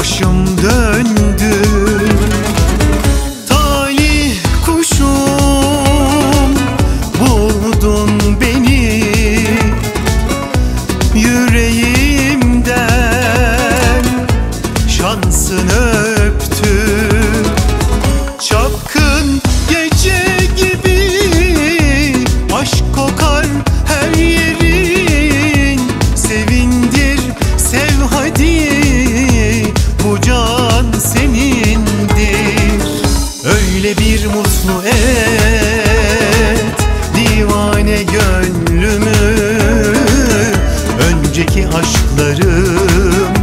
başım döndü. Talih kuşum, buldun beni, yüreğimden şansını öptün. Çapkın gece gibi aşk kokar her yerin, sevindir sev hadi, bu can senindir. Öyle bir mutlu et divane gönlümü, önceki aşklarım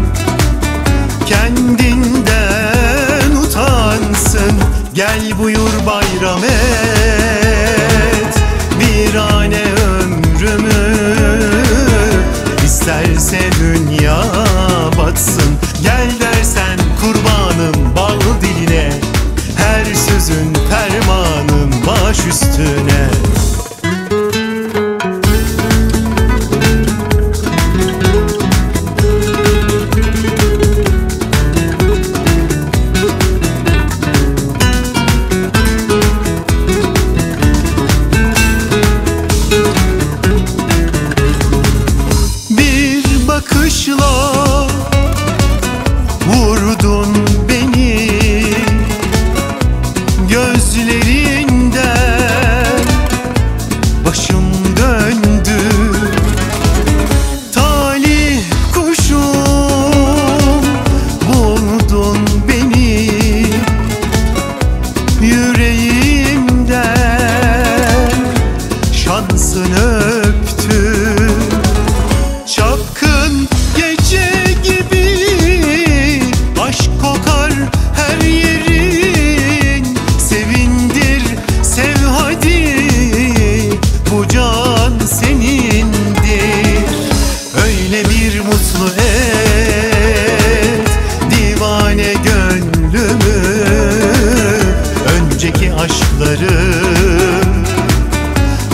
kendinden utansın. Gel buyur bayram et birane ömrümü, isterse dünya batsın. Gel dersen kurbanım bal diline, her sözün fermanım baş üstüne. Bakışla vurdun beni, gözlerinden başım döndü. Talih kuşum, buldun beni, yüreğimden şansını öptün. Çapkın gece gibi aşk kokar her yerin, sevindir sev hadi, bu can senindir. Öyle bir mutlu et divane gönlümü, önceki aşklarım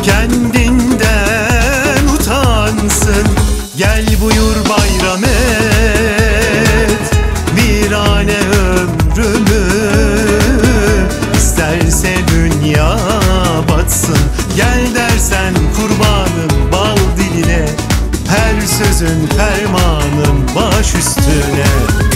kendinden utansın. Gel buyur bayram et birane ömrümü, isterse dünya batsın. Gel dersen kurbanım bal diline, her sözün fermanım baş üstüne.